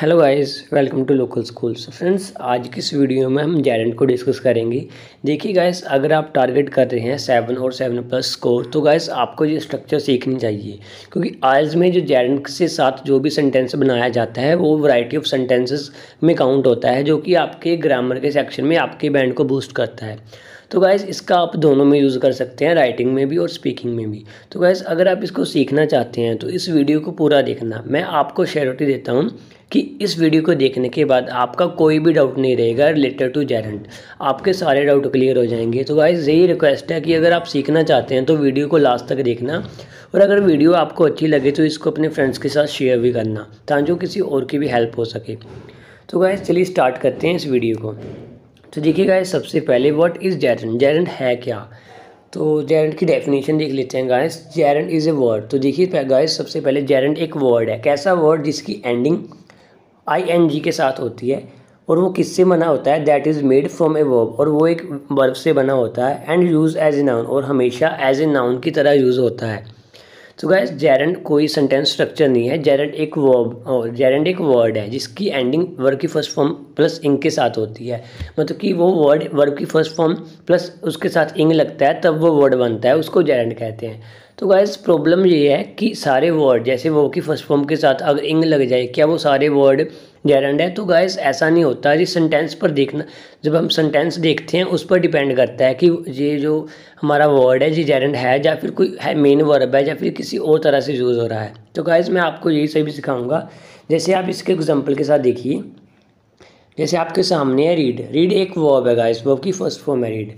Hello guys, welcome to local schools. Friends, आज की इस वीडियो में हम जारेंट को डिस्कस करेंगे। देखिए गाइस, अगर आप टारगेट कर रहे हैं 7 और 7+ स्कोर, तो गाइस आपको ये स्ट्रक्चर सीखनी चाहिए, क्योंकि आइल्स में जो जारेंट के साथ जो भी सेंटेंस बनाया जाता है वो वैरायटी ऑफ सेंटेंसेस में काउंट होता है, जो कि आपके ग्रामर के सेक्शन में आपके बैंड को बूस्ट करता है। तो गाइस इसका आप दोनों में यूज़ कर सकते हैं, राइटिंग में भी और स्पीकिंग में भी। तो गाइस अगर आप इसको सीखना चाहते हैं तो इस वीडियो को पूरा देखना। मैं आपको श्योरिटी देता हूँ कि इस वीडियो को देखने के बाद आपका कोई भी डाउट नहीं रहेगा रिलेटेड टू जारेंट, आपके सारे डाउट क्लियर हो जाएंगे। तो गाइस यही रिक्वेस्ट है कि अगर आप सीखना चाहते हैं तो वीडियो को लास्ट तक देखना, और अगर वीडियो आपको अच्छी लगे तो इसको अपने फ्रेंड्स के साथ शेयर भी करना, ताकि किसी और की भी हेल्प हो सके। तो गाइस चलिए स्टार्ट करते हैं इस वीडियो को। तो देखिए गाइस, सबसे पहले व्हाट इज़ जारेंट, जारेंट है क्या? तो जारेंट की डेफिनेशन देख लेते हैं guys. Gerund is a word. तो देखिए गाइस, सबसे पहले जारेंट एक वर्ड है, कैसा वर्ड जिसकी एंडिंग ing के साथ होती है, और वो किससे बना होता है, that is made from a verb, और वो एक वर्ब से बना होता है, and use as a noun, और हमेशा एज ए नाउन की तरह यूज़ होता है। तो गाइस जारेंट कोई सेंटेंस स्ट्रक्चर नहीं है, जारेंट एक वर्ब और जारेंट एक वर्ड है जिसकी एंडिंग वर्ब की फर्स्ट फॉर्म प्लस इंग के साथ होती है। मतलब कि वो वर्ड वर्ब की फर्स्ट फॉर्म प्लस उसके साथ इंग लगता है, तब वो वर्ड बनता है, उसको जारेंट कहते हैं। तो गाइस प्रॉब्लम ये है कि सारे वर्ड जैसे वर्ब की फर्स्ट फॉर्म के साथ अगर इंग लग जाए, क्या वो सारे वर्ड जारेंट है? तो गाइस ऐसा नहीं होता है। ये सेंटेंस पर देखना, जब हम सेंटेंस देखते हैं उस पर डिपेंड करता है कि ये जो हमारा वर्ड है ये जारेंट है या फिर कोई है मेन वर्ब है या फिर किसी और तरह से यूज़ हो रहा है। तो गाइस मैं आपको यही सभी सिखाऊंगा। जैसे आप इसके एग्जांपल के साथ देखिए, जैसे आपके सामने है रीड। रीड एक वर्ब है गाइस, वर्ब की फर्स्ट फॉर्म है रीड।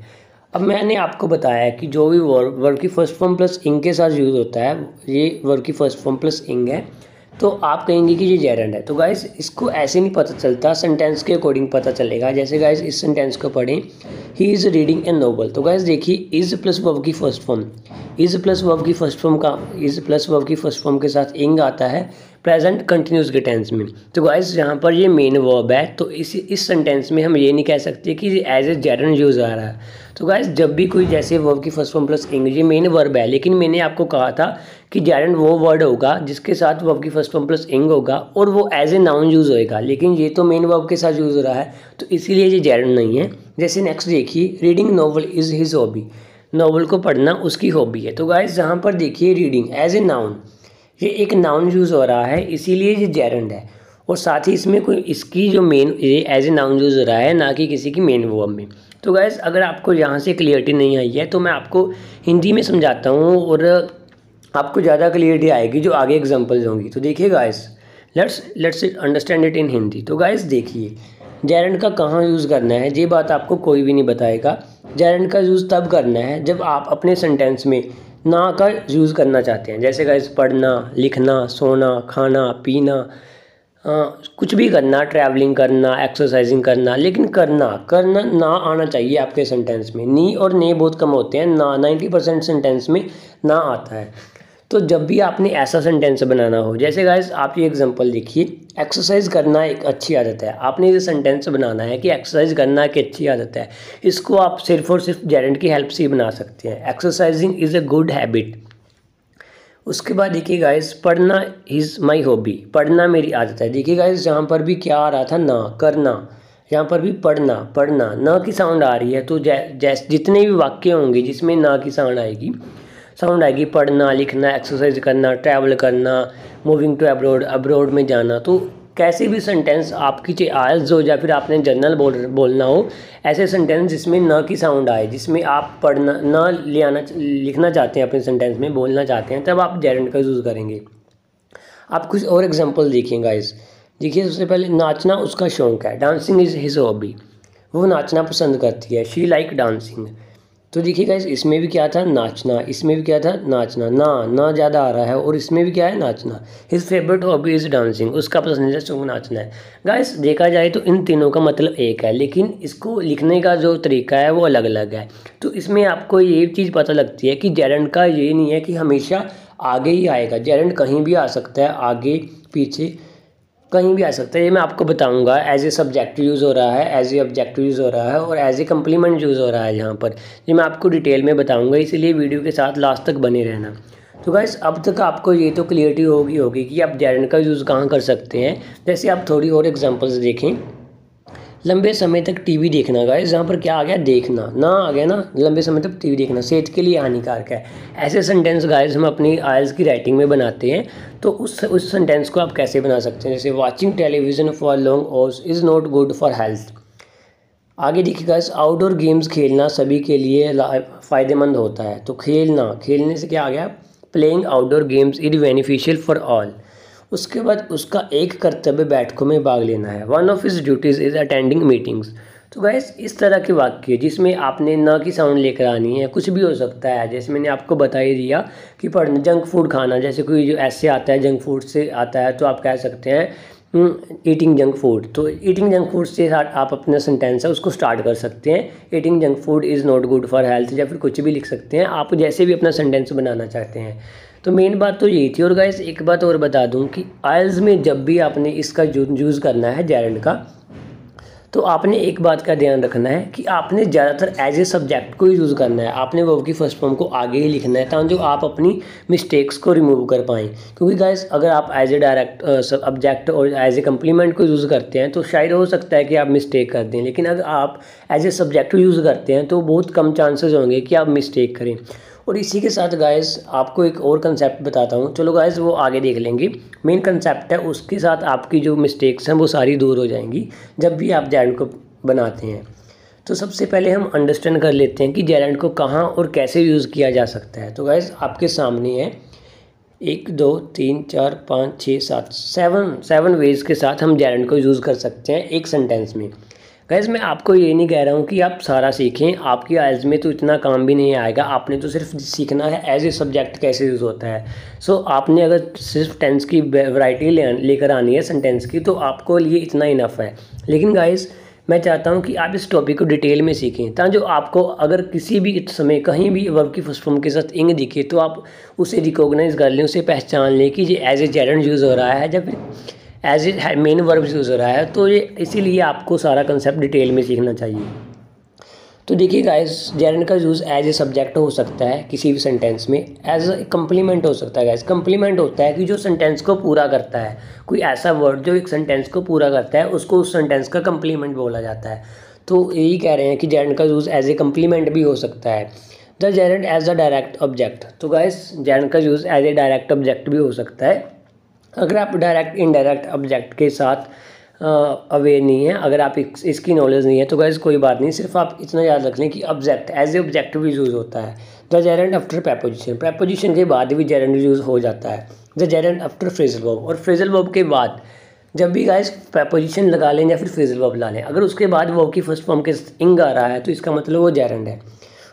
अब मैंने आपको बताया है कि जो भी वर्ब वर्ब की फर्स्ट फॉर्म प्लस इंग के साथ यूज़ होता है, ये वर्ब की फर्स्ट फॉर्म प्लस इंग है, तो आप कहेंगे कि ये जारेंट है। तो गाइस इसको ऐसे नहीं पता चलता, सेंटेंस के अकॉर्डिंग पता चलेगा। जैसे गाइस इस सेंटेंस को पढ़ें, he is reading a novel. तो गाइस देखिए, इज़ प्लस वर्ब की first form, is plus verb की फर्स्ट फॉर्म का इज़ प्लस वर्ब की फर्स्ट फॉर्म के साथ इंग आता है प्रेजेंट कंटिन्यूस के टेंस में। तो गाइस यहाँ पर ये मेन वर्ब है, तो इस सेंटेंस में हम ये नहीं कह सकते कि एज ए जारेंट यूज़ आ रहा है। तो गाइस जब भी कोई जैसे वर्ब की फर्स्ट फॉर्म प्लस इंग, ये मेन वर्ब है, लेकिन मैंने आपको कहा था कि जारेंट वो वर्ड होगा जिसके साथ वर्ब की फर्स्ट फॉर्म प्लस इंग होगा और वो एज ए नाउन यूज़ होएगा, लेकिन ये तो मेन वर्ब के साथ यूज़ हो रहा है, तो इसीलिए ये जारेंट नहीं है। जैसे नेक्स्ट देखिए, reading novel is his hobby, novel को पढ़ना उसकी हॉबी है। तो गाइस यहाँ पर देखिए, रीडिंग एज ए नाउन, ये एक नाउन यूज़ हो रहा है, इसीलिए ये जारेंट है, और साथ ही इसमें कोई इसकी जो मेन ये एज ए नाउन यूज़ हो रहा है, ना कि किसी की मेन वर्ब में। तो गाइस अगर आपको यहाँ से क्लियरिटी नहीं आई है तो मैं आपको हिंदी में समझाता हूँ और आपको ज़्यादा क्लियरिटी आएगी जो आगे एग्जांपल्स होंगी। तो देखिए guys, let's understand it in Hindi. तो गाइस देखिए, जारेंट का कहाँ यूज़ करना है ये बात आपको कोई भी नहीं बताएगा। जारेंट का यूज़ तब करना है जब आप अपने सेंटेंस में ना का यूज़ करना चाहते हैं। जैसे गाइस पढ़ना, लिखना, सोना, खाना, पीना, कुछ भी करना, ट्रैवलिंग करना, एक्सरसाइजिंग करना, लेकिन करना ना आना चाहिए आपके सेंटेंस में। नी और ने बहुत कम होते हैं, ना 90% सेंटेंस में ना आता है। तो जब भी आपने ऐसा सेंटेंस बनाना हो, जैसे गाइस आप ये एग्जांपल देखिए, एक्सरसाइज करना एक अच्छी आदत है, आपने ये सेंटेंस बनाना है कि एक्सरसाइज करना एक अच्छी आदत है। इसको आप सिर्फ और सिर्फ जारेंट की हेल्प से ही बना सकते हैं। Exercising is a good habit. उसके बाद देखिए गाइस, पढ़ना इज़ माई हॉबी, पढ़ना मेरी आदत है। देखिए गाइस यहाँ पर भी क्या आ रहा था, ना करना, यहाँ पर भी पढ़ना ना की साउंड आ रही है। तो जितने भी वाक्य होंगे जिसमें ना की साउंड आएगी, पढ़ना, लिखना, एक्सरसाइज करना, ट्रैवल करना, मूविंग टू अब्रोड में जाना, तो कैसे भी सेंटेंस आपकी चाहे आइल्स हो या फिर आपने जर्नल बोलना हो, ऐसे सेंटेंस जिसमें न की साउंड आए, जिसमें आप पढ़ना न ले आना लिखना चाहते हैं अपने सेंटेंस में, बोलना चाहते हैं, तब आप जारेंट का यूज़ करेंगे। आप कुछ और एग्जाम्पल देखिए गाइस। देखिए सबसे पहले, नाचना उसका शौक है, डांसिंग इज़ हिज हॉबी, वो नाचना पसंद करती है, शी लाइक डांसिंग। तो देखिए गाइस इसमें भी क्या था, नाचना, इसमें भी क्या था, नाचना, ना ज़्यादा आ रहा है, और इसमें भी क्या है, नाचना। His favourite hobby is dancing, उसका पसंदीदा शौक नाचना है। गाइस देखा जाए तो इन तीनों का मतलब एक है, लेकिन इसको लिखने का जो तरीका है वो अलग अलग है। तो इसमें आपको ये चीज़ पता लगती है कि जारेंट का ये नहीं है कि हमेशा आगे ही आएगा, जारेंट कहीं भी आ सकता है, आगे पीछे कहीं भी आ सकता है। ये मैं आपको बताऊंगा, एज ए सब्जेक्ट यूज़ हो रहा है, एज ए ऑब्जेक्ट यूज़ हो रहा है, और एज ए कम्प्लीमेंट यूज़ हो रहा है यहाँ पर। ये मैं आपको डिटेल में बताऊंगा, इसीलिए वीडियो के साथ लास्ट तक बने रहना। तो गाइस अब तक आपको ये तो क्लियरिटी होगी कि आप डेरन का यूज़ कहाँ कर सकते हैं। जैसे आप थोड़ी और एग्जांपल्स देखें, लंबे समय तक टीवी देखना। गाइस यहाँ पर क्या आ गया, देखना ना आ गया ना, लंबे समय तक टीवी देखना सेहत के लिए हानिकारक है। ऐसे सेंटेंस गाइस हम अपनी आइल्स की राइटिंग में बनाते हैं, तो उस सेंटेंस को आप कैसे बना सकते हैं। जैसे watching television for long hours is not good for health. आगे देखिए गाइस, आउटडोर गेम्स खेलना सभी के लिए फ़ायदेमंद होता है। तो खेलने से क्या आ गया, playing outdoor games is beneficial for all. उसके बाद उसका एक कर्तव्य बैठकों में भाग लेना है। One of his duties is attending meetings. तो गाइस इस तरह के वाक्य जिसमें आपने ना की साउंड लेकर आनी है, कुछ भी हो सकता है। जैसे मैंने आपको बता ही दिया कि पढ़ना, जंक फूड खाना, जैसे कोई जो ऐसे आता है जंक फूड से आता है, तो आप कह सकते हैं ईटिंग जंक फूड। तो ईटिंग जंक फूड से आप अपना सेंटेंस है उसको स्टार्ट कर सकते हैं, eating junk food is not good for health, या फिर कुछ भी लिख सकते हैं आप जैसे भी अपना सेंटेंस बनाना चाहते हैं। तो मेन बात तो यही थी। और गाइस एक बात और बता दूं कि आइल्स में जब भी आपने इसका यूज़ करना है जेरंड का, तो आपने एक बात का ध्यान रखना है कि आपने ज़्यादातर एज ए सब्जेक्ट को यूज़ करना है, आपने वर्ब की फर्स्ट फॉर्म को आगे ही लिखना है, ताकि आप अपनी मिस्टेक्स को रिमूव कर पाएँ। क्योंकि गाइस अगर आप एज ए डायरेक्ट सब्जेक्ट और एज ए कम्प्लीमेंट को यूज़ करते हैं तो शायद हो सकता है कि आप मिस्टेक कर दें, लेकिन अगर आप एज ए सब्जेक्ट यूज़ करते हैं तो बहुत कम चांसेस होंगे कि आप मिस्टेक करें। और इसी के साथ गाइस आपको एक और कंसेप्ट बताता हूँ, चलो गाइस वो आगे देख लेंगे। मेन कंसेप्ट है, उसके साथ आपकी जो मिस्टेक्स हैं वो सारी दूर हो जाएंगी जब भी आप जेरंड को बनाते हैं। तो सबसे पहले हम अंडरस्टैंड कर लेते हैं कि जेरंड को कहाँ और कैसे यूज़ किया जा सकता है। तो गाइस आपके सामने है 1 2 3 4 5 6 7 वेज के साथ हम जेरंड को यूज़ कर सकते हैं एक सेंटेंस में। गाइस मैं आपको ये नहीं कह रहा हूँ कि आप सारा सीखें, आपकी आइल्स में तो इतना काम भी नहीं आएगा, आपने तो सिर्फ सीखना है एज ए सब्जेक्ट कैसे यूज़ होता है। सो आपने अगर सिर्फ टेंस की वैरायटी लेकर आनी है सेंटेंस की, तो आपको लिए इतना इनफ है। लेकिन गाइस मैं चाहता हूँ कि आप इस टॉपिक को डिटेल में सीखें, ताकि आपको अगर किसी भी समय कहीं भी वर्ब की फर्स्ट फॉर्म के साथ इंग दिखे तो आप उसे रिकॉग्नाइज़ कर लें, उसे पहचान लें कि ये एज ए जेरंड यूज़ हो रहा है जब as a main verb use हो रहा है। तो ये इसीलिए आपको सारा कंसेप्ट डिटेल में सीखना चाहिए। तो देखिए गाइस, जेरंड का यूज़ एज ए सब्जेक्ट हो सकता है किसी भी सेंटेंस में, एज ए कम्प्लीमेंट हो सकता है। गाइस कम्प्लीमेंट होता है कि जो सेंटेंस को पूरा करता है, कोई ऐसा वर्ड जो एक सेंटेंस को पूरा करता है उसको उस सेंटेंस का कम्प्लीमेंट बोला जाता है। तो यही कह रहे हैं कि जेरंड का यूज़ एज ए कम्प्लीमेंट भी हो सकता है। The gerund as a direct object. तो गाइस जेरंड का use as a direct object भी हो सकता है अगर आप डायरेक्ट इनडायरेक्ट ऑब्जेक्ट के साथ अवेयर नहीं है, अगर आप इसकी नॉलेज नहीं है, तो गाइस कोई बात नहीं। सिर्फ आप इतना याद रख लें कि ऑब्जेक्ट एज ए ऑब्जेक्ट भी यूज़ होता है। The gerund after preposition, preposition के बाद भी जेरंड यूज़ हो जाता है। The gerund after phrasal verb, और फ्रेजल वर्ब के बाद जब भी गाइस प्रीपोजिशन लगा लें या फिर फ्रेजल वर्ब ला लें, अगर उसके बाद वर्ब की फर्स्ट फॉर्म के इंग आ रहा है तो इसका मतलब वो जेरंड है।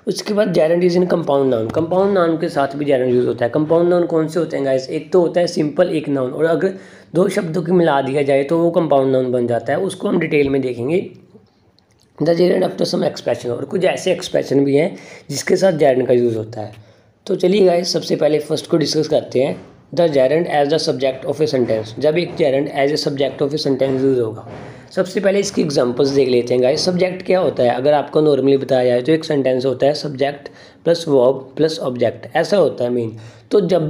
उसके बाद gerund is in compound noun, compound noun के साथ भी जेरंड यूज़ होता है। कंपाउंड नाउन कौन से होते हैं गाइस, एक तो होता है सिंपल एक नाउन, और अगर दो शब्दों की मिला दिया जाए तो वो कंपाउंड नाउन बन जाता है। उसको हम डिटेल में देखेंगे। The gerund after some expression, और कुछ ऐसे एक्सप्रेशन भी हैं जिसके साथ जेरंड का यूज़ होता है। तो चलिए गाइस सबसे पहले फर्स्ट को डिस्कस करते हैं, the gerund as the subject of a sentence. जब एक gerund as a subject of a sentence use होगा, सबसे पहले इसकी एग्जांपल्स देख लेते हैं। गाइस सब्जेक्ट क्या होता है, अगर आपको नॉर्मली बताया जाए तो एक सेंटेंस होता है subject plus verb plus object, ऐसा होता है मेन। तो जब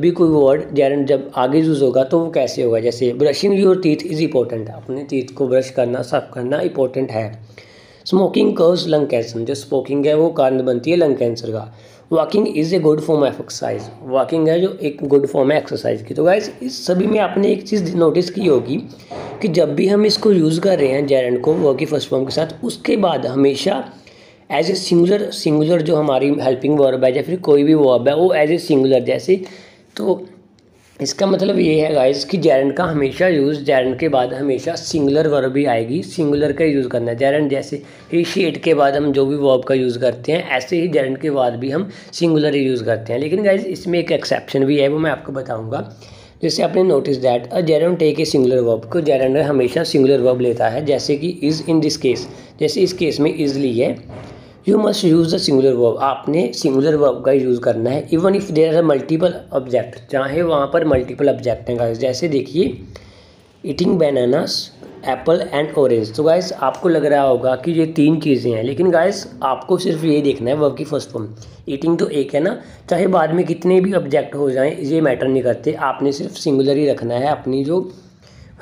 भी कोई वर्ड जेरंड जब आगे यूज़ होगा तो वो कैसे होगा, जैसे brushing your teeth is important, अपने टीथ को ब्रश करना साफ करना इंपॉर्टेंट है। स्मोकिंग कॉज लंग कैंसर, जो स्मोकिंग है वो कारण बनती है लंग कैंसर का। Walking is a good form of exercise, walking है जो एक गुड फॉर्म है एक्सरसाइज की। तो गाइस इस सभी में आपने एक चीज़ नोटिस की होगी कि जब भी हम इसको यूज़ कर रहे हैं जेरंड को वर्ब की फर्स्ट फॉर्म के साथ, उसके बाद हमेशा एज ए सिंगुलर जो हमारी हेल्पिंग वर्ब है या फिर कोई भी वर्ब है वो एज ए सिंगुलर जैसे। तो इसका मतलब ये है गाइस कि जेरंड का हमेशा यूज़ जेरंड के बाद हमेशा सिंगुलर वर्ब भी आएगी, सिंगुलर का यूज़ करना है जेरंड। जैसे ही शेड के बाद हम जो भी वर्ब का यूज़ करते हैं, ऐसे ही जेरंड के बाद भी हम सिंगुलर ही यूज़ करते हैं। लेकिन गाइस इसमें एक एक्सेप्शन भी है, वो मैं आपको बताऊँगा। जैसे आपने notice that a gerund take a singular verb, को जेरंड हमेशा सिंगुलर वर्ब लेता है, जैसे कि इज़ इन दिस केस, जैसे इस केस में इज़ली है। You must use the singular verb, आपने सिंगुलर वर्ब का यूज़ करना है। Even if there are multiple object, चाहे वहाँ पर मल्टीपल ऑब्जेक्ट हैं गाइस, जैसे देखिए eating bananas apple and orange. तो गाइस आपको लग रहा होगा कि ये तीन चीज़ें हैं, लेकिन गाइस आपको सिर्फ ये देखना है वर्ब की फर्स्ट फॉर्म। ईटिंग तो एक है ना, चाहे बाद में कितने भी ऑब्जेक्ट हो जाएं ये मैटर नहीं करते, आपने सिर्फ सिंगुलर ही रखना है, अपनी जो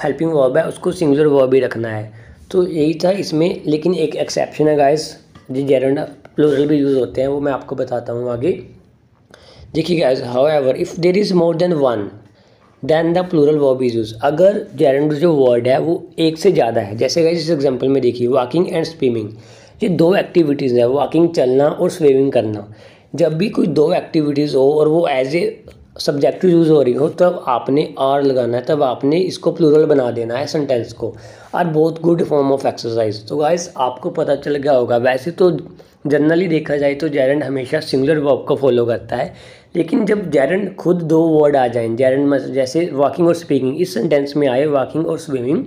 हेल्पिंग वर्ब है उसको सिंगुलर वर्ब ही रखना है। तो यही था इसमें, लेकिन एक एक्सेप्शन है गाइस, जो जेरंड प्लूरल भी यूज़ होते हैं वो मैं आपको बताता हूँ आगे। देखिए guys, however if there is more than one then the plural verb is use. अगर जेरंड जो वर्ड है वो एक से ज़्यादा है, जैसे गाइस इस एग्जांपल में देखिए वॉकिंग एंड स्विमिंग, ये दो एक्टिविटीज़ है, वॉकिंग चलना और स्विमिंग करना। जब भी कोई दो एक्टिविटीज़ हो और वो एज ए सब्जेक्टिव यूज़ हो रही हो तब आपने आर लगाना है, तब आपने इसको प्लूरल बना देना है सेंटेंस को। आर बहुत गुड फॉर्म ऑफ एक्सरसाइज। तो गाइस आपको पता चल गया होगा, वैसे तो जनरली देखा जाए तो जेरंड हमेशा सिंगुलर वर्ब को फॉलो करता है, लेकिन जब जेरंड खुद दो वर्ड आ जाएं, जेरंड जैसे वॉकिंग और स्पीकिंग इस सेंटेंस में आए, वॉकिंग और स्विमिंग,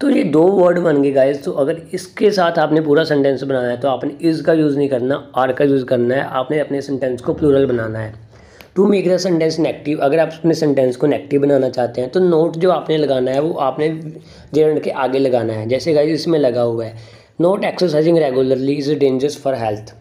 तो ये दो वर्ड बन गए गाइस। तो अगर इसके साथ आपने पूरा सेंटेंस बनाना है तो आपने इज़ का यूज़ नहीं करना, आर का यूज़ करना है, आपने अपने सेंटेंस को प्लूरल बनाना है। To make the sentence negative, अगर आप अपने सेंटेंस को नेगेटिव बनाना चाहते हैं तो नोट जो आपने लगाना है वो आपने जेरंड के आगे लगाना है, जैसे गाइस इसमें लगा हुआ है not exercising regularly is dangerous for health.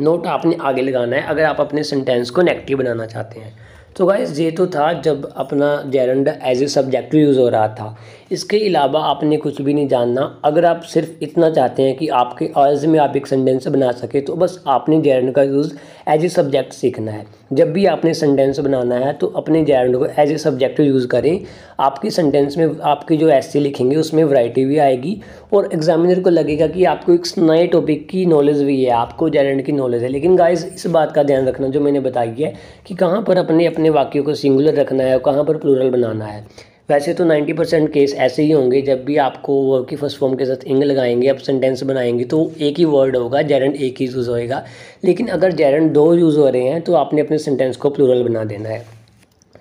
Not आपने आगे लगाना है अगर आप अपने सेंटेंस को नेगेटिव बनाना चाहते हैं। तो गाइस ये तो था जब अपना gerund as a subject use हो रहा था, इसके अलावा आपने कुछ भी नहीं जानना। अगर आप सिर्फ इतना चाहते हैं कि आपके आयल्स में आप एक सेंटेंस बना सके तो बस आपने जेरंड का यूज़ एज ए सब्जेक्ट सीखना है। जब भी आपने सेंटेंस बनाना है तो अपने जेरंड को एज ए सब्जेक्ट यूज़ करें, आपके सेंटेंस में आपके जो एस्से लिखेंगे उसमें वैरायटी भी आएगी और एग्जामिनर को लगेगा कि आपको एक नए टॉपिक की नॉलेज भी है, आपको जेरंड की नॉलेज है। लेकिन गाइस इस बात का ध्यान रखना जो मैंने बताई है कि कहाँ पर अपने अपने वाक्यों को सिंगुलर रखना है और कहाँ पर प्लूरल बनाना है। वैसे तो 90% केस ऐसे ही होंगे, जब भी आपको वर्ब की फर्स्ट फॉर्म के साथ इंग लगाएंगे, आप सेंटेंस बनाएंगे तो एक ही वर्ड होगा, जेरंड एक ही यूज़ होएगा। लेकिन अगर जेरंड दो यूज़ हो रहे हैं तो आपने अपने सेंटेंस को प्लूरल बना देना है।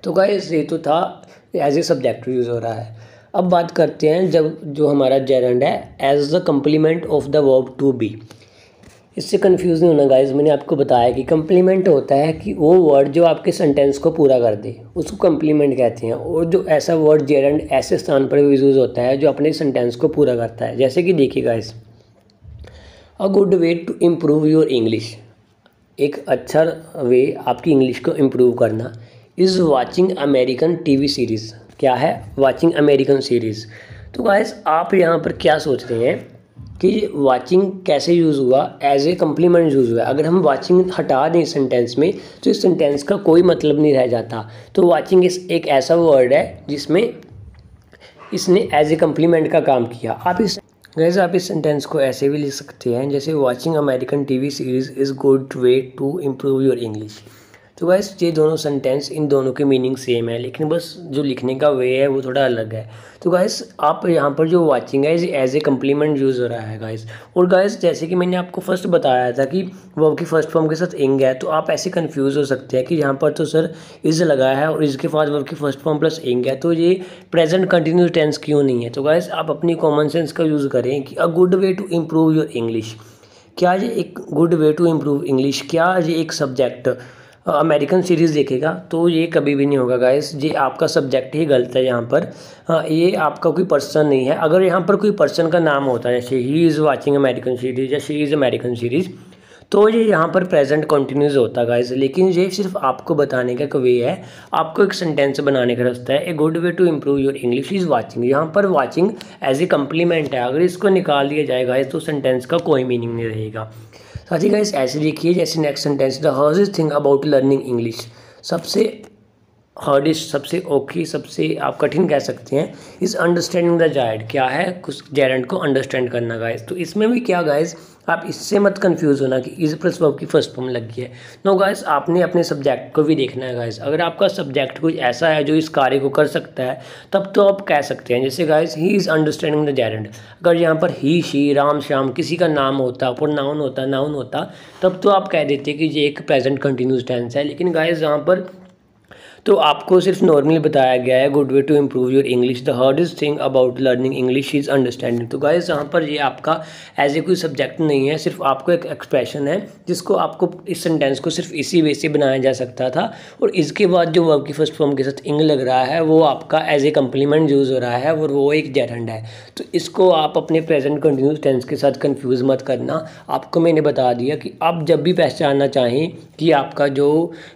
तो गाइस ये तो था एज ए सब्जेक्ट यूज़ हो रहा है। अब बात करते हैं जब जो हमारा जेरंड है as the complement of the verb to be. इससे कंफ्यूज नहीं होना गाइस, मैंने आपको बताया कि कम्प्लीमेंट होता है कि वो वर्ड जो आपके सेंटेंस को पूरा कर दे उसको कम्प्लीमेंट कहते हैं, और जो ऐसा वर्ड जेरंड ऐसे स्थान पर भी यूज़ होता है जो अपने सेंटेंस को पूरा करता है। जैसे कि देखिए guys, a good way to improve your English, एक अच्छा वे आपकी इंग्लिश को इम्प्रूव करना, is watching American TV series. क्या है? Watching American series. तो गाइस आप यहाँ पर क्या सोच रहे हैं कि वाचिंग कैसे यूज़ हुआ? एज ए कम्प्लीमेंट यूज़ हुआ। अगर हम वाचिंग हटा दें इस सेंटेंस में तो इस सेंटेंस का कोई मतलब नहीं रह जाता। तो वाचिंग एक ऐसा वर्ड है जिसमें इसने एज ए कम्प्लीमेंट का काम किया। आप इस सेंटेंस को ऐसे भी लिख सकते हैं जैसे watching American TV series is good way to improve your English. तो गाइस ये दोनों सेंटेंस, इन दोनों के मीनिंग सेम है, लेकिन बस जो लिखने का वे है वो थोड़ा अलग है। तो गाइस आप यहाँ पर जो वाचिंग है एज ए कम्प्लीमेंट यूज़ हो रहा है गाइस। और गाइस जैसे कि मैंने आपको फर्स्ट बताया था कि वर्ब की फर्स्ट फॉर्म के साथ इंग है, तो आप ऐसे कंफ्यूज हो सकते हैं कि यहाँ पर तो सर इज़ लगा है और इसके बाद वर्ब की फर्स्ट फॉर्म प्लस इंग है, तो ये प्रेजेंट कंटिन्यूस टेंस क्यों नहीं है? तो गाइस आप अपनी कॉमन सेंस का यूज़ करें कि a good way to improve your English, क्या ये एक good way to improve English, क्या ये एक सब्जेक्ट अमेरिकन सीरीज़ देखेगा? तो ये कभी भी नहीं होगा गाइस, ये आपका सब्जेक्ट ही गलत है यहाँ पर। ये आपका कोई पर्सन नहीं है। अगर यहाँ पर कोई पर्सन का नाम होता है जैसे he is watching American series या शी इज़ अमेरिकन सीरीज़, तो ये यहाँ पर प्रेजेंट कंटिन्यूस होता है गाइस। लेकिन ये सिर्फ आपको बताने का वे है, आपको एक सेंटेंस बनाने का रास्ता है। A good way to improve your English is watching. यहाँ पर वाचिंग एज ए कम्प्लीमेंट है, अगर इसको निकाल दिया जाएगा तो सेंटेंस का कोई मीनिंग नहीं रहेगा। साथ ही गाइस ऐसे लिखिए जैसे next sentence, the hardest thing about learning English. सबसे हार्डेस्ट, सबसे औखी, सबसे आप कठिन कह सकते हैं, इज़ अंडरस्टैंडिंग द जेरंड। क्या है? कुछ जेरंड को अंडरस्टैंड करना गाइस। तो इसमें भी क्या गाइस, आप इससे मत कंफ्यूज होना कि इज़ प्लस वर्ब की फर्स्ट फॉर्म लगी है। नो गाइस, आपने अपने सब्जेक्ट को भी देखना है गाइस। अगर आपका सब्जेक्ट कुछ ऐसा है जो इस कार्य को कर सकता है तब तो आप कह सकते हैं जैसे guys he is understanding the gerund. अगर यहाँ पर ही, शी, राम, श्याम किसी का नाम होता, प्रोनाउन होता, नाउन होता, तब तो आप कह देते कि ये एक प्रेजेंट कंटिन्यूस टेंस है। लेकिन गाइस यहाँ पर तो आपको सिर्फ नॉर्मली बताया गया है good way to improve your English, the hardest thing about learning English is understanding. तो गाइस यहाँ पर ये आपका एज ए कोई सब्जेक्ट नहीं है, सिर्फ आपको एक एक्सप्रेशन है जिसको आपको इस सेंटेंस को सिर्फ इसी वे से बनाया जा सकता था, और इसके बाद जो वर्ब की फर्स्ट फॉर्म के साथ इंग लग रहा है वो आपका एज ए कम्प्लीमेंट यूज़ हो रहा है और वो एक जेरंड है। तो इसको आप अपने प्रेजेंट कंटिन्यूस टेंस के साथ कन्फ्यूज़ मत करना। आपको मैंने बता दिया कि आप जब भी पहचानना चाहें कि आपका जो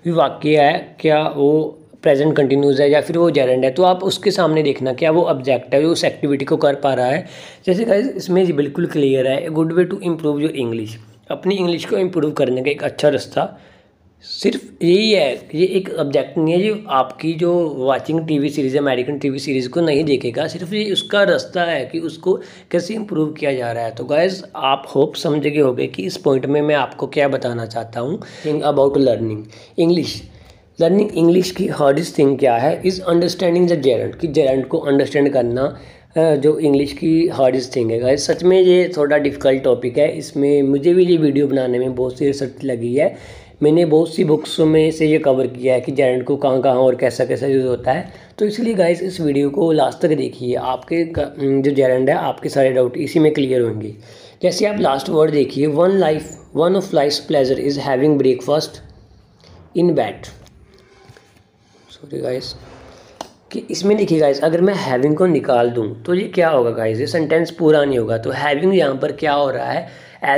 भी वाक्य है क्या वो प्रेजेंट कंटिन्यूस है या फिर वो जेरंड है, तो आप उसके सामने देखना क्या वो ऑब्जेक्ट है जो उस एक्टिविटी को कर पा रहा है। जैसे गाइस इसमें जी बिल्कुल क्लियर है, a good way to improve your English, अपनी इंग्लिश को इम्प्रूव करने का एक अच्छा रास्ता सिर्फ यही है। ये एक ऑब्जेक्ट नहीं है जो आपकी जो watching TV series, American TV series को नहीं देखेगा, सिर्फ ये उसका रास्ता है कि उसको कैसे इम्प्रूव किया जा रहा है। तो गाइस आप होप समझ गए होंगे कि इस पॉइंट में मैं आपको क्या बताना चाहता हूँ थिंग अबाउट लर्निंग इंग्लिश की हार्डेस्ट थिंग क्या है इज़ अंडरस्टैंडिंग द जेरंड, कि जेरंड को अंडरस्टैंड करना जो इंग्लिश की हार्डेस्ट थिंग है। गाइस सच में ये थोड़ा डिफिकल्ट टॉपिक है, इसमें मुझे भी ये वीडियो बनाने में बहुत सी रिसर्च लगी है। मैंने बहुत सी बुक्स में से ये कवर किया है कि जेरंड को कहाँ कहाँ और कैसा कैसा यूज़ होता है। तो इसलिए गाइस इस वीडियो को लास्ट तक देखिए, आपके जो जेरंड है आपके सारे डाउट इसी में क्लियर होंगे। जैसे आप लास्ट वर्ड देखिए, one of life's pleasure is having breakfast in bed. Sorry guys कि इसमें देखिए गाइस अगर मैं हैविंग को निकाल दूँ तो ये क्या होगा गाइस, ये सेंटेंस पूरा नहीं होगा। तो हैविंग यहाँ पर क्या हो रहा है,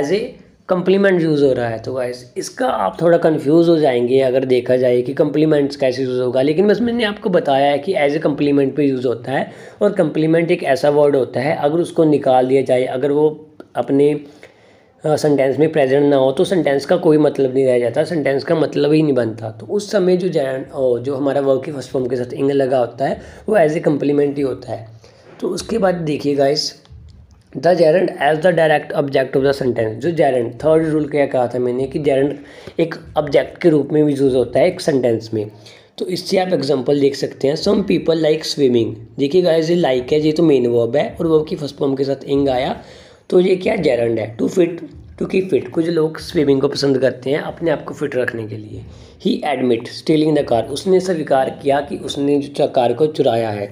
एज ए कम्प्लीमेंट यूज़ हो रहा है। तो गाइस इसका आप थोड़ा कंफ्यूज हो जाएंगे अगर देखा जाए कि कम्प्लीमेंट्स कैसे यूज़ होगा, लेकिन बस मैंने आपको बताया है कि एज ए कम्प्लीमेंट पे यूज़ होता है। और कम्प्लीमेंट एक ऐसा वर्ड होता है अगर उसको निकाल दिया जाए, अगर वो अपने सेंटेंस में प्रेजेंट ना हो तो सेंटेंस का कोई मतलब नहीं रह जाता, सेंटेंस का मतलब ही नहीं बनता। तो उस समय जो हमारा वर्ब के फर्स्ट फॉर्म के साथ इंग लगा होता है वो एज ए कम्प्लीमेंट ही होता है। तो उसके बाद देखिए guys the gerund as the direct object of the sentence. जो जेरंड थर्ड रूल क्या कहा था मैंने कि जेरंड एक ऑब्जेक्ट के रूप में भी यूज़ होता है एक सेंटेंस में। तो इससे आप एग्जांपल देख सकते हैं, सम पीपल लाइक स्विमिंग। देखिए गाइस ये लाइक है, ये तो मेन वर्ब है और वर्ब की फर्स्ट फॉर्म के साथ इंग आया तो ये क्या जेरंड है। To fit, to keep fit, कुछ लोग स्विमिंग को पसंद करते हैं अपने आप को फिट रखने के लिए। He admit stealing the car, उसने स्वीकार किया कि उसने जो कार को चुराया है।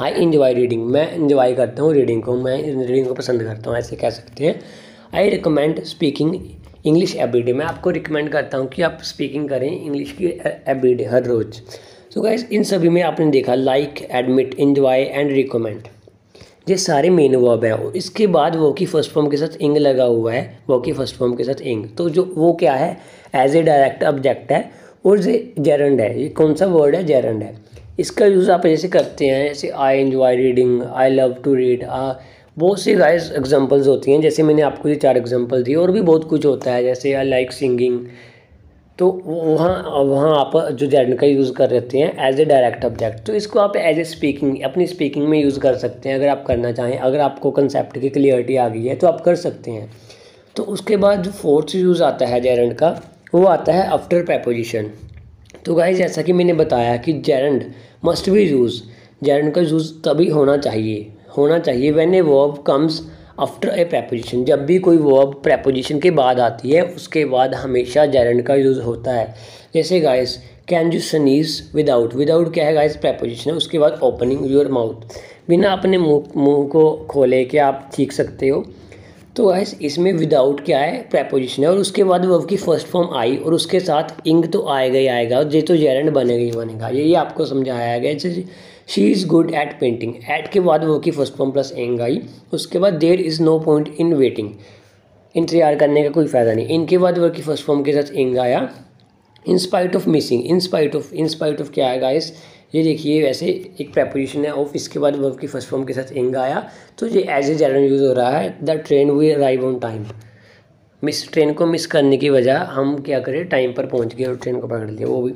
आई इन्जॉय रीडिंग, मैं इन्जॉय करता हूँ रीडिंग को, मैं रीडिंग को पसंद करता हूँ, ऐसे कह सकते हैं। I recommend speaking English everyday, मैं आपको रिकमेंड करता हूँ कि आप स्पीकिंग करें इंग्लिश की एवरीडे, हर रोज़। तो गाइस इन सभी में आपने देखा like, admit, enjoy and recommend, ये सारे मेन वर्ब हैं। और इसके बाद वो की फर्स्ट फॉर्म के साथ इंग लगा हुआ है, वो की फर्स्ट फॉर्म के साथ इंग, तो जो वो क्या है एज ए डायरेक्ट ऑब्जेक्ट है और ये जेरंड है। ये कौन सा वर्ड है, जेरंड है। इसका यूज़ आप जैसे करते हैं जैसे I enjoy reading, I love to read, बहुत सी गाइस एग्जांपल्स होती हैं। जैसे मैंने आपको ये चार एग्जांपल दी और भी बहुत कुछ होता है, जैसे आई लाइक सिंगिंग। तो वहाँ आप जो जेरंड का यूज़ कर लेते हैं एज ए डायरेक्ट ऑब्जेक्ट। तो इसको आप एज ए स्पीकिंग, अपनी स्पीकिंग में यूज़ कर सकते हैं अगर आप करना चाहें, अगर आपको कंसेप्ट की क्लियरिटी आ गई है तो आप कर सकते हैं। तो उसके बाद जो फोर्थ यूज़ आता है जेरंड का वो आता है आफ्टर प्रीपोजिशन। तो गाइस जैसा कि मैंने बताया कि gerund must be use, gerund का यूज़ तभी होना चाहिए when a verb comes after a preposition, जब भी कोई वर्ब प्रीपोजिशन के बाद आती है उसके बाद हमेशा जेरंड का यूज़ होता है। जैसे guys can you sneeze without क्या है गाइस, प्रीपोजिशन है, उसके बाद ओपनिंग योर माउथ, बिना अपने मुँह को खोले के आप चीख सकते हो। तो गाइस इसमें विदाउट क्या है, प्रीपोजिशन है, और उसके बाद वर्ब की फर्स्ट फॉर्म आई और उसके साथ इंग तो आएगा ही आएगा, ये तो जेरंड बनेगा। यही आपको समझाया गया। जैसे she is good at painting, at के बाद वर्ब की फर्स्ट फॉर्म प्लस इंग आई, उसके बाद there is no point in waiting, इंतजार करने का कोई फ़ायदा नहीं, इनके बाद वर्ब की फर्स्ट फॉर्म के साथ इंग आया। In spite of missing, in spite of क्या है गाइस, ये देखिए वैसे एक प्रीपोजिशन है ऑफ, इसके बाद वर्ब की फर्स्ट फॉर्म के साथ इंग आया तो ये एज ए जेरंड यूज़ हो रहा है। The train we arrive on time, miss, train को मिस करने की वजह हम क्या करें, टाइम पर पहुंच गए और ट्रेन को पकड़ लिया, वो भी।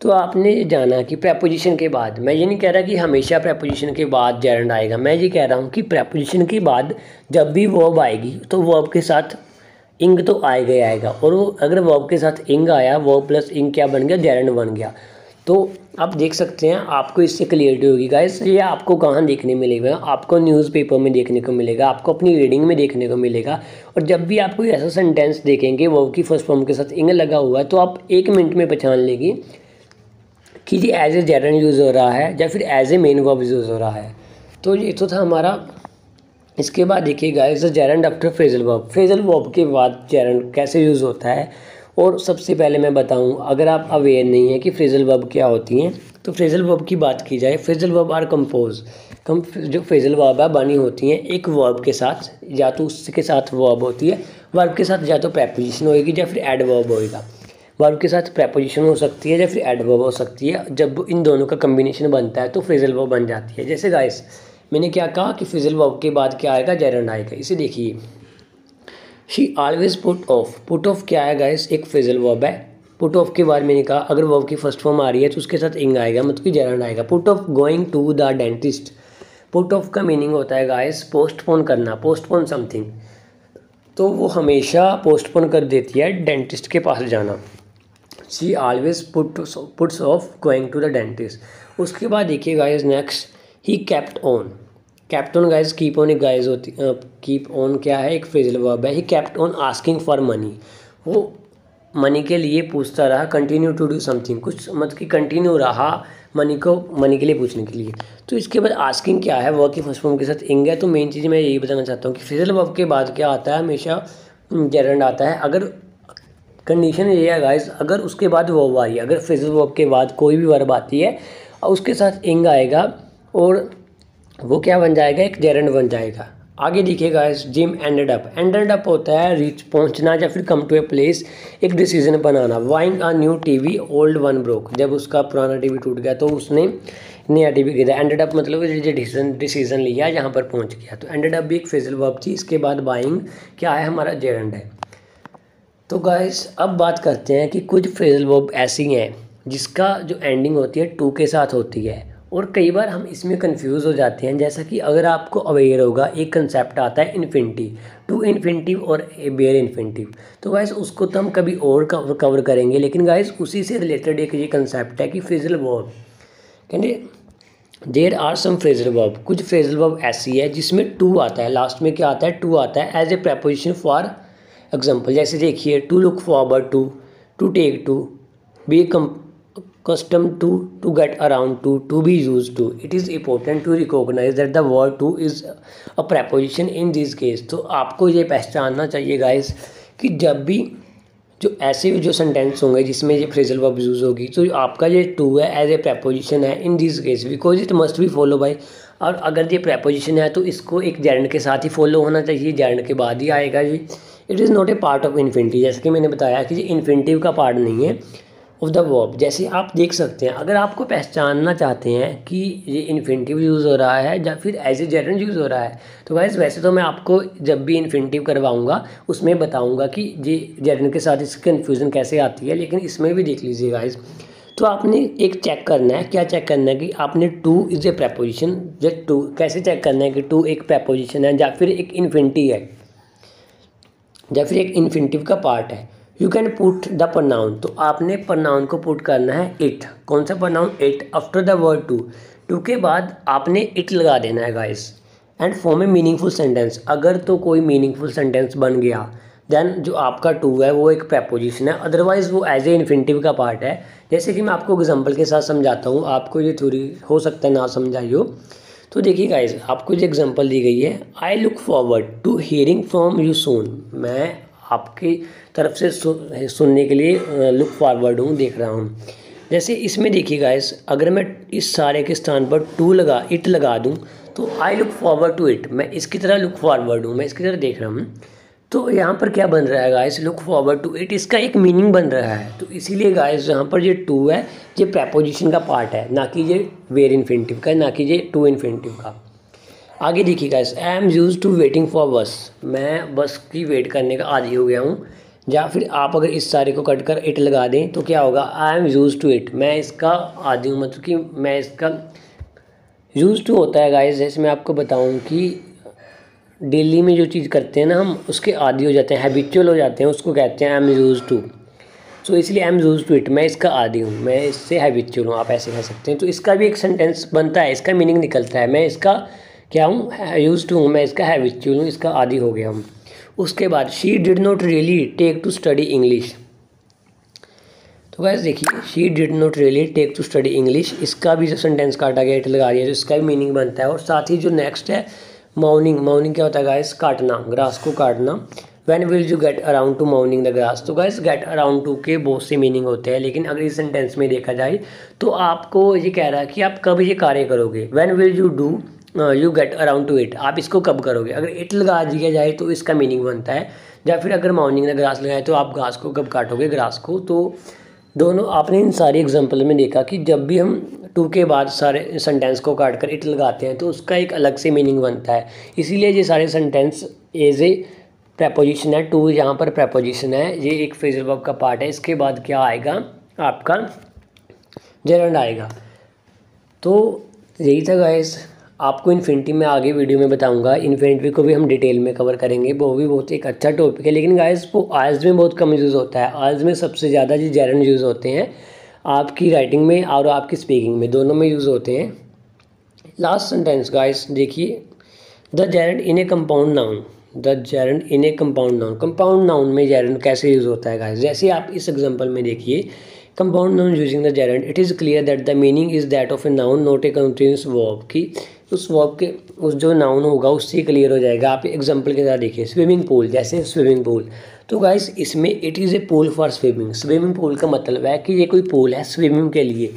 तो आपने जाना कि प्रीपोजिशन के बाद, मैं ये नहीं कह रहा कि हमेशा प्रीपोजिशन के बाद जेरंड आएगा, मैं ये कह रहा हूँ कि प्रीपोजिशन के बाद जब भी वर्ब आएगी तो वर्ब के साथ इंग तो आएगा, और वो अगर वर्ब के साथ इंग आया, वर्ब प्लस इंग क्या बन गया, जेरंड बन गया। तो आप देख सकते हैं, आपको इससे क्लियरिटी होगी गाइस। ये आपको कहाँ देखने मिलेगा, आपको न्यूज़पेपर में देखने को मिलेगा, आपको अपनी रीडिंग में देखने को मिलेगा। और जब भी आप कोई ऐसा सेंटेंस देखेंगे वर्ब की फर्स्ट फॉर्म के साथ इंग लगा हुआ है तो आप एक मिनट में पहचान लेंगे कि ये एज ए जेरंड यूज़ हो रहा है या फिर as a main verb use हो रहा है। तो ये तो था हमारा। इसके बाद देखिए guys gerund after phrasal verb, phrasal verb के बाद जेरंड कैसे यूज़ होता है। और सबसे पहले मैं बताऊं, अगर आप अवेयर नहीं है कि फ्रेजल वर्ब क्या होती हैं, तो फ्रेजल वर्ब की बात की जाए, फ्रेजल वर्ब आर कंपोज, जो फ्रेजल वर्ब है बनी होती हैं एक वर्ब के साथ, या तो उसके साथ वर्ब होती है, वर्ब के साथ या तो प्रेपोजिशन होगी या फिर एडवर्ब होगा। वर्ब के साथ प्रेपोजिशन हो सकती है या फिर एडवर्ब हो सकती है। जब इन दोनों का कम्बिनेशन बनता है तो फ्रेजल वर्ब बन जाती है। जैसे गाइस मैंने क्या कहा कि फ्रेजल वर्ब के बाद क्या आएगा, जेरंड आएगा। इसे देखिए, she always put off, put off क्या है गाइस, एक फ्रेजल वर्ब है। पुट ऑफ के बाद मैंने कहा अगर वर्ब की फर्स्ट फॉर्म आ रही है तो उसके साथ इंग आएगा, मतलब कि जेरंड आएगा। Put off going to the dentist, put off का मीनिंग होता है गाइस पोस्टपोन करना, पोस्टपोन समथिंग। तो वो हमेशा पोस्टपोन कर देती है डेंटिस्ट के पास जाना। She always puts off going to the dentist. उसके बाद देखिए guys next, he kept on, kept on guys keep on एक गाइज होती, कीप ऑन क्या है, एक फ्रेजल वर्ब है। He kept on asking for money, वो मनी के लिए पूछता रहा। कंटिन्यू टू डू समथिंग, कुछ मतलब कि कंटिन्यू रहा मनी को, मनी के लिए पूछने के लिए। तो इसके बाद आस्किंग क्या है, वर्ब की फर्स्ट फॉर्म के साथ इंग है। तो मेन चीज़ मैं यही बताना चाहता हूँ कि फ्रेजल वर्ब के बाद क्या आता है, हमेशा जेरंड आता है। अगर कंडीशन ये है गाइज, अगर उसके बाद वर्ब आ रही है, अगर फ्रेजल वर्ब के बाद कोई भी वर्ब आती है और उसके साथ इंग आएगा, और वो क्या बन जाएगा, एक जेरंड बन जाएगा। आगे देखिएगा इस, Jim ended up, ended up होता है रीच, पहुंचना या फिर कम टू ए प्लेस, एक डिसीजन बनाना। Buying a new TV, old one broke, जब उसका पुराना टीवी टूट गया तो उसने नया टीवी खरीदा। एंडेड अप मतलब जो डिसीजन लिया, यहाँ पर पहुँच गया। तो एंडेड अप भी एक फ्रेजल वर्ब थी। इसके बाद बाइंग क्या है, हमारा जेरंड है। तो गाइस अब बात करते हैं कि कुछ फ्रेजल वर्ब ऐसी हैं जिसका जो एंडिंग होती है टू के साथ होती है, और कई बार हम इसमें कंफ्यूज हो जाते हैं। जैसा कि अगर आपको अवेयर होगा, एक कंसेप्ट आता है इन्फिनिटिव, टू इन्फिनिटिव और बेयर इन्फिनिटिव। तो गाइस उसको तो हम कभी और कवर करेंगे, लेकिन गाइस उसी से रिलेटेड एक ये कंसेप्ट है कि फ्रेजल वर्ब। कहते there are some phrasal verb, कुछ फ्रेजल वर्ब ऐसी है जिसमें टू आता है, लास्ट में क्या आता है, टू आता है as a preposition. For example जैसे देखिए, to look forward to, to take to, be custom to, to get around to be used to. It is important to recognize that the word to is a preposition in this case. तो आपको ये पहचानना चाहिए guys कि जब भी जो ऐसे जो सेंटेंस होंगे जिसमें ये फ्रेजल वर्ब यूज़ होगी, तो आपका ये टू है एज ए प्रेपोजिशन है in this case, because it must be follow by. और अगर ये प्रेपोजिशन है तो इसको एक जेरंड के साथ ही फॉलो होना चाहिए, जेरंड के बाद ही आएगा ये। It is not a part of infinitive, जैसे कि मैंने बताया कि ये इन्फिनिटिव का पार्ट नहीं है ऑफ द वर्ब। जैसे आप देख सकते हैं, अगर आपको पहचानना चाहते हैं कि ये इन्फिनिटिव यूज़ हो रहा है या फिर एज ए जेरंड यूज़ हो रहा है, तो गाइस वैसे तो मैं आपको जब भी इन्फिनिटिव करवाऊंगा उसमें बताऊंगा कि ये जेरंड के साथ इसकी कन्फ्यूज़न कैसे आती है, लेकिन इसमें भी देख लीजिए गाइस। तो आपने एक चेक करना है, क्या चेक करना है कि आपने टू इज़ ए प्रेपोजिशन, या टू कैसे चेक करना है कि टू एक प्रेपोजिशन है या फिर एक इन्फिनिटिव है या फिर एक इन्फिनिटिव का पार्ट है। You can put the pronoun, तो आपने प्रनाउन को पुट करना है इट, कौन सा pronoun, it, after the word to, to के बाद आपने इट लगा देना है guys. And form a meaningful sentence, अगर तो कोई मीनिंगफुल सेंटेंस बन गया, देन जो आपका टू है वो एक प्रेपोजिशन है, अदरवाइज वो एज ए इन्फिनिटिव का पार्ट है। जैसे कि मैं आपको एग्जाम्पल के साथ समझाता हूँ, आपको ये थ्योरी हो सकता है ना समझाई हो। तो देखिए गाइस, आपको जो एग्जाम्पल दी गई है, I look forward to hearing from you soon, मैं आपकी तरफ से सुनने के लिए लुक फॉरवर्ड हूँ, देख रहा हूँ। जैसे इसमें देखिए गाइस, अगर मैं इस सारे के स्थान पर टू लगा, इट लगा दूँ, तो I look forward to it, मैं इसकी तरह लुक फॉरवर्ड हूँ, मैं इसकी तरह देख रहा हूँ। तो यहाँ पर क्या बन रहा है guys, look forward to it, इसका एक मीनिंग बन रहा है। तो इसीलिए गाइस यहाँ पर ये टू है, ये प्रेपोजिशन का पार्ट है, ना कि ये वेयर इन्फिनिटिव का, ना कि ये टू इन्फिनिटिव का। आगे देखिए guys, I am use to waiting for bus, मैं बस की वेट करने का आदी हो गया हूँ। या फिर आप अगर इस सारे को कट कर इट लगा दें तो क्या होगा, I am use to it, मैं इसका आदी हूँ, मतलब कि मैं इसका यूज टू होता है गाइस। जैसे मैं आपको बताऊँ कि डेली में जो चीज़ करते हैं ना हम, उसके आदी हो जाते हैं, हैबिचुअल हो जाते हैं, उसको कहते हैं I am use to. So इसलिए I am use to it, मैं इसका आदी हूँ, मैं इससे हैबिचुअल हूँ, आप ऐसे कह सकते हैं। तो इसका भी एक सेंटेंस बनता है, इसका मीनिंग निकलता है, मैं इसका क्या हूँ, यूज टू हूँ, मैं इसका हैबिचुअल हूँ, इसका आदी हो गया हूँ। उसके बाद she did not really take to study English, तो गाइस देखिए she did not really take to study English, इसका भी जो सेंटेंस काटा गया इट लगा रही है, तो इसका भी मीनिंग बनता है। और साथ ही जो नेक्स्ट है माउनिंग, माउनिंग क्या होता है गाइस? काटना, ग्रास को काटना। When will you get around to mowing the grass, तो गाइस गेट अराउंड टू के बहुत से मीनिंग होते हैं, लेकिन अगर इस सेंटेंस में देखा जाए तो आपको ये कह रहा है कि आप कब ये कार्य करोगे, when will you do you get around to it, आप इसको कब करोगे। अगर इट लगा दिया जाए तो इसका मीनिंग बनता है, या फिर अगर माउनिंग द ग्रास लगाए तो आप घास को कब काटोगे, ग्रास को। तो दोनों आपने इन सारी एग्जाम्पल में देखा कि जब भी हम टू के बाद सारे सेंटेंस को काट कर इट लगाते हैं तो उसका एक अलग से मीनिंग बनता है। इसीलिए ये सारे सेंटेंस एज ए प्रेपोजिशन है, टू यहाँ पर प्रेपोजिशन है, ये एक फ्रेजल वर्ब का पार्ट है। इसके बाद क्या आएगा आपका जेरंड आएगा। तो यही था गाइस, आपको इन्फिनिटिव में आगे वीडियो में बताऊंगा, इन्फिनिटिव को भी हम डिटेल में कवर करेंगे, वो भी बहुत एक अच्छा टॉपिक है। लेकिन गाइस वो आइल्स में बहुत कम यूज़ होता है, आइल्स में सबसे ज़्यादा ये जेरंड यूज़ होते हैं, आपकी राइटिंग में और आपकी स्पीकिंग में, दोनों में यूज़ होते हैं। लास्ट सेंटेंस गाइस देखिए, the gerund in a compound noun, the gerund in a compound noun, compound noun में जेरंड कैसे यूज़ होता है गाइस? जैसे आप इस एग्जांपल में देखिए, compound noun using the gerund, it is clear that the meaning is that of a noun not a continuous verb, की उस वर्ब के उस जो नाउन होगा उससे क्लियर हो जाएगा। आप एग्जांपल के साथ देखिए, स्विमिंग पूल, जैसे स्विमिंग पूल, तो गाइस इसमें it is a pool for swimming, swimming pool का मतलब है कि ये कोई पूल है स्विमिंग के लिए।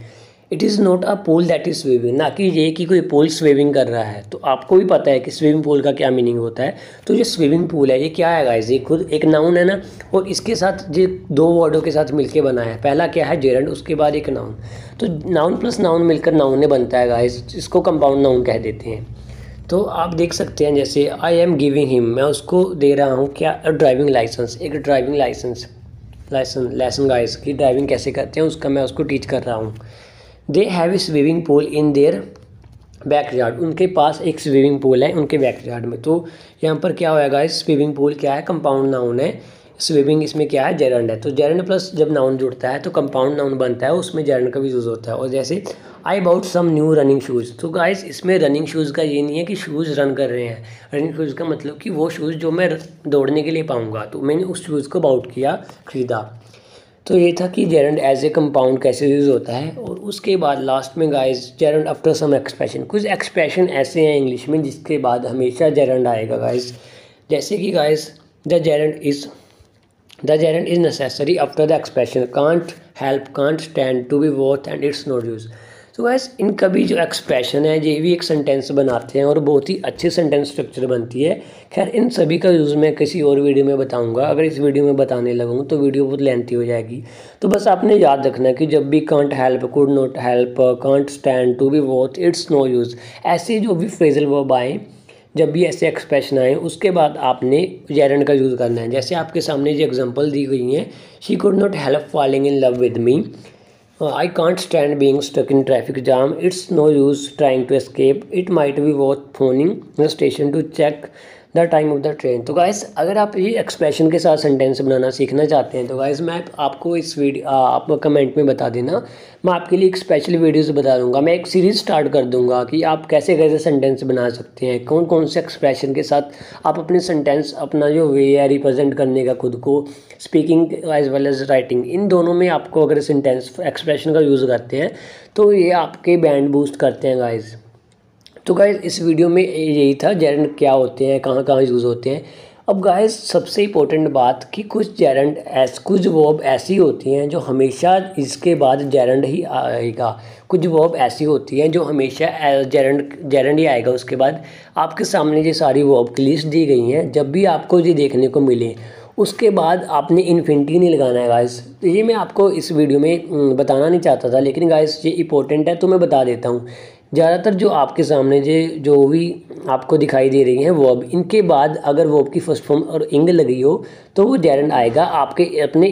It is not a pool that is swimming, ना कि ये कि कोई पूल स्विमिंग कर रहा है। तो आपको भी पता है कि स्विमिंग पूल का क्या मीनिंग होता है। तो ये स्विमिंग पूल है, ये क्या है गाइस? ये खुद एक नाउन है ना, और इसके साथ ये दो वर्डों के साथ मिलके बना है, पहला क्या है जेरंड, उसके बाद एक नाउन, तो नाउन प्लस नाउन मिलकर नाउन ने बनता है गाइस, इसको कंपाउंड नाउन कह देते हैं। तो आप देख सकते हैं जैसे आई एम गिविंग हिम, मैं उसको दे रहा हूँ क्या, ड्राइविंग लाइसेंस, एक ड्राइविंग लाइसेंस गाइस की ड्राइविंग कैसे करते हैं उसका मैं उसको टीच कर रहा हूँ। They have a swimming pool in their backyard, उनके पास एक स्विमिंग पूल है उनके बैकयार्ड में। तो यहाँ पर क्या होगा, इस स्विमिंग पूल क्या है, कंपाउंड नाउन है, स्विमिंग इसमें क्या है जेरंड है। तो जेरंड प्लस जब नाउन जुड़ता है तो कंपाउंड नाउन बनता है, उसमें जेरंड का भी यूज़ होता है। और जैसे I bought some new running shoes, तो गाइस इसमें रनिंग शूज़ का ये नहीं है कि शूज़ रन कर रहे हैं, रनिंग शूज़ का मतलब कि वो शूज़ जो मैं दौड़ने के लिए पाऊँगा, तो मैंने उस शूज़ को बाउट किया, खरीदा। तो ये था कि जेरंड एज ए कंपाउंड कैसे यूज़ होता है। और उसके बाद लास्ट में guys gerund after some expression, कुछ एक्सप्रेशन ऐसे हैं इंग्लिश में जिसके बाद हमेशा जेरंड आएगा गाइस। जैसे कि guys the gerund is necessary after the expression can't help, can't stand, to be worth and it's not use. तो गाइस इनका भी जो एक्सप्रेशन है ये भी एक सेंटेंस बनाते हैं और बहुत ही अच्छी सेंटेंस स्ट्रक्चर बनती है। खैर इन सभी का यूज़ मैं किसी और वीडियो में बताऊंगा, अगर इस वीडियो में बताने लगूँ तो वीडियो बहुत लेंथी हो जाएगी। तो बस आपने याद रखना कि जब भी can't help, could not help, can't stand, to be what, it's no use, ऐसे जो भी फ्रेजल वर्ब आए, जब भी ऐसे एक्सप्रेशन आए उसके बाद आपने जेरंड का यूज़ करना है। जैसे आपके सामने जो एग्जाम्पल दी गई हैं, she could not help falling in love with me, I can't stand being stuck in traffic jam, it's no use trying to escape, it might be worth phoning the station to check the time of the train. तो guys अगर आप ये expression के साथ sentence बनाना सीखना चाहते हैं तो गाइस मैं आपको इस वीडियो आप कमेंट में बता देना, मैं आपके लिए एक स्पेशल वीडियोज़ बता दूंगा, मैं एक सीरीज़ स्टार्ट कर दूंगा कि आप कैसे कैसे सेंटेंस बना सकते हैं, कौन कौन से एक्सप्रेशन के साथ आप अपने सेंटेंस, अपना जो वे है रिप्रेजेंट करने का खुद को, speaking as well as writing, इन दोनों में आपको अगर सेंटेंस एक्सप्रेशन का यूज़ करते हैं तो ये आपके बैंड बूस्ट करते हैं गाइज़। तो गाइस इस वीडियो में यही था जेरंड क्या होते हैं, कहाँ कहाँ यूज़ होते हैं। अब गाइस सबसे इम्पोर्टेंट बात कि कुछ जेरंड कुछ वर्ब ऐसी होती हैं जो हमेशा इसके बाद जेरंड ही आएगा, कुछ वर्ब ऐसी होती हैं जो हमेशा जेरंड ही आएगा उसके बाद। आपके सामने ये सारी वर्ब की लिस्ट दी गई हैं, जब भी आपको ये देखने को मिले उसके बाद आपने इन्फिनिटी नहीं लगाना है गाइस। तो ये मैं आपको इस वीडियो में बताना नहीं चाहता था, लेकिन गाइस ये इंपॉर्टेंट है तो मैं बता देता हूँ। ज़्यादातर जो आपके सामने जो भी आपको दिखाई दे रही हैं वर्ब, इनके बाद अगर वर्ब की फर्स्ट फॉर्म और इंग लगी हो तो वो जेरंड आएगा। आपके अपने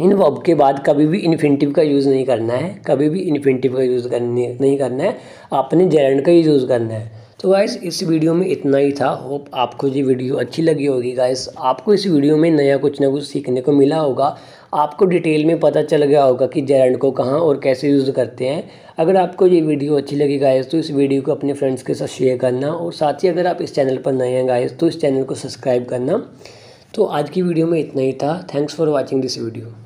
इन वर्ब के बाद कभी भी इन्फिनिटिव का यूज़ नहीं करना है, कभी भी इन्फिनिटिव का यूज़ नहीं करना है, आपने जेरंड का ही यूज़ करना है। तो गाइस इस वीडियो में इतना ही था, होप आपको ये वीडियो अच्छी लगी होगी। गाइस आपको इस वीडियो में नया कुछ ना कुछ सीखने को मिला होगा, आपको डिटेल में पता चल गया होगा कि जेरंड को कहाँ और कैसे यूज़ करते हैं। अगर आपको ये वीडियो अच्छी लगी गाइस तो इस वीडियो को अपने फ्रेंड्स के साथ शेयर करना, और साथ ही अगर आप इस चैनल पर नए हैं गाइस तो इस चैनल को सब्सक्राइब करना। तो आज की वीडियो में इतना ही था, thanks for watching this video.